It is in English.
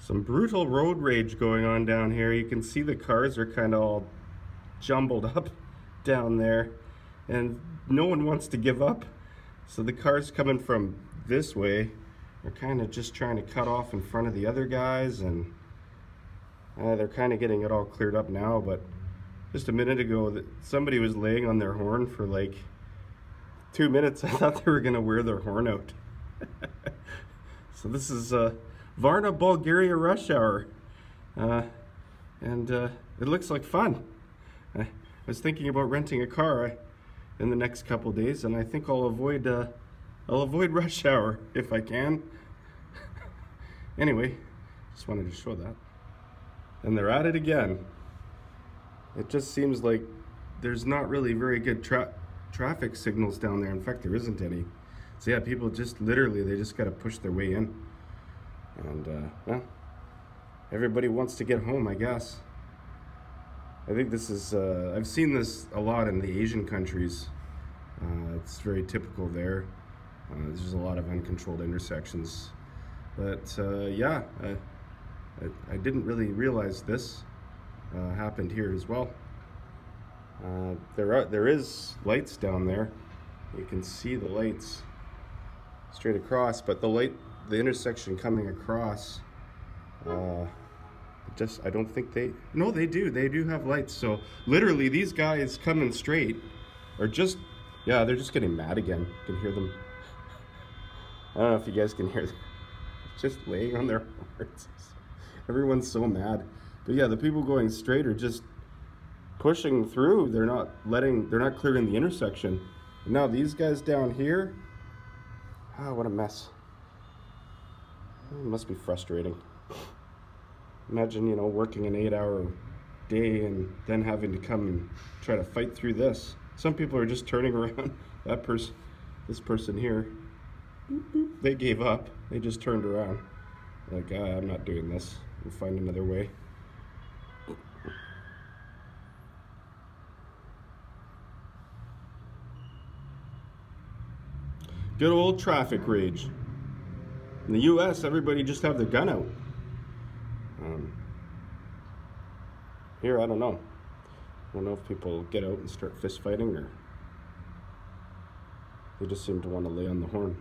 Some brutal road rage going on down here. You can see the cars are kind of all jumbled up down there, and no one wants to give up. So the cars coming from this way are kind of just trying to cut off in front of the other guys, and they're kind of getting it all cleared up now. But just a minute ago, that somebody was laying on their horn for like 2 minutes. I thought they were gonna wear their horn out. So this is Varna, Bulgaria rush hour, and it looks like fun. I was thinking about renting a car in the next couple days, and I think I'll avoid rush hour if I can. Anyway, just wanted to show that. And they're at it again. It just seems like there's not really very good traffic signals down there. In fact, there isn't any. So yeah, people just literally, they just got to push their way in. And well, everybody wants to get home, I guess. I think this is, I've seen this a lot in the Asian countries. It's very typical there. There's a lot of uncontrolled intersections. But yeah, I didn't really realize this happened here as well. There is lights down there. You can see the lights straight across, but the intersection coming across, I don't think they do have lights. So literally these guys coming straight are just, yeah, they're just getting mad again. You can hear them. I don't know if you guys can hear them. Just laying on their horns. Everyone's so mad. But yeah, the people going straight are just pushing through. They're not clearing the intersection. And now these guys down here, oh, what a mess. It must be frustrating. Imagine, you know, working an 8-hour day and then having to come and try to fight through this. Some people are just turning around. That person, this person here, they gave up. They just turned around. Like, ah, I'm not doing this. We'll find another way. Good old traffic rage. In the U.S., everybody just have their gun out. Here, I don't know. I don't know if people get out and start fist fighting, or they just seem to want to lay on the horn.